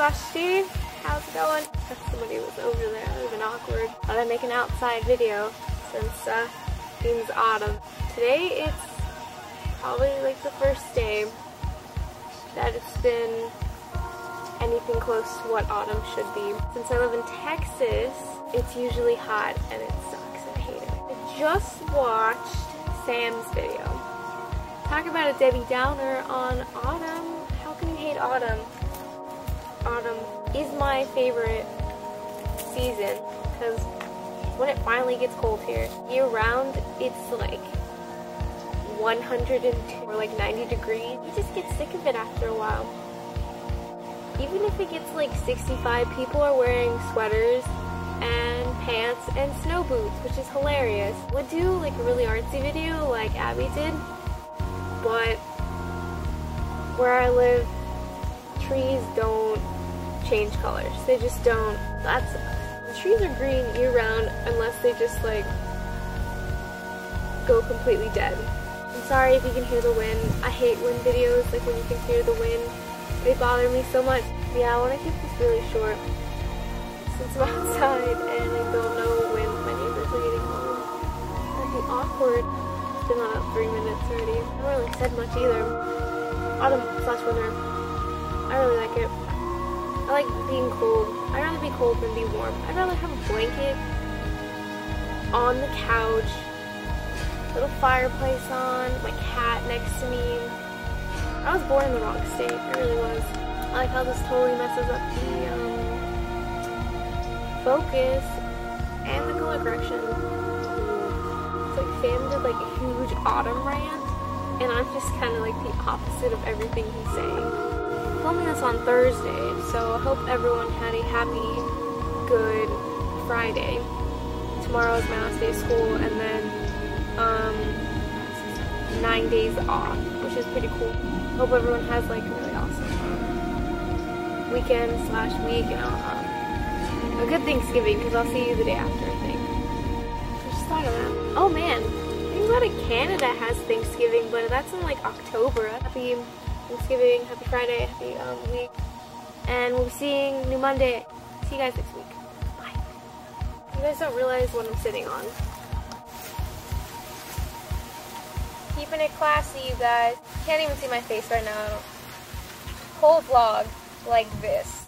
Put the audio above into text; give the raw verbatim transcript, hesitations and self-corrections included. Rusty. How's it going? Somebody was over there. That would have been awkward. Thought I'd make an outside video since uh, it's autumn. Today it's probably like the first day that it's been anything close to what autumn should be. Since I live in Texas, it's usually hot and it sucks and I hate it. I just watched Sam's video. Talk about a Debbie Downer on autumn. How can you hate autumn? Autumn is my favorite season because when it finally gets cold here, year round it's like one hundred and two or like ninety degrees. You just get sick of it after a while. Even if it gets like sixty-five, people are wearing sweaters and pants and snow boots, which is hilarious. Would do like a really artsy video like Abby did, but where I live, trees don't change colors. They just don't. That's the trees are green year round unless they just like go completely dead. I'm sorry if you can hear the wind. I hate wind videos, like when you can hear the wind. They bother me so much. Yeah, I want to keep this really short since I'm outside and I don't know when my neighbors are getting home. That'd be awkward. It's been about three minutes already. I haven't really said much either. Autumn slash winter. I really like it. I like being cold. I'd rather be cold than be warm. I'd rather have a blanket on the couch, little fireplace on, my cat next to me. I was born in the wrong state, I really was. I like how this totally messes up the um, focus and the color correction. It's like Sam did like a huge autumn rant, and I'm just kind of like the opposite of everything he's saying. Filming this on Thursday, so I hope everyone had a happy, good Friday. Tomorrow is my last day of school, and then um nine days off, which is pretty cool. Hope everyone has like a really awesome weekend slash week and uh, a good Thanksgiving, because I'll see you the day after, I think. I just thought of that. Oh man, I think a lot of Canada has Thanksgiving, but that's in like October. Happy Thanksgiving, happy Friday, happy um, week, and we'll be seeing New Monday. See you guys next week. Bye. You guys don't realize what I'm sitting on. Keeping it classy, you guys. Can't even see my face right now. Whole vlog like this.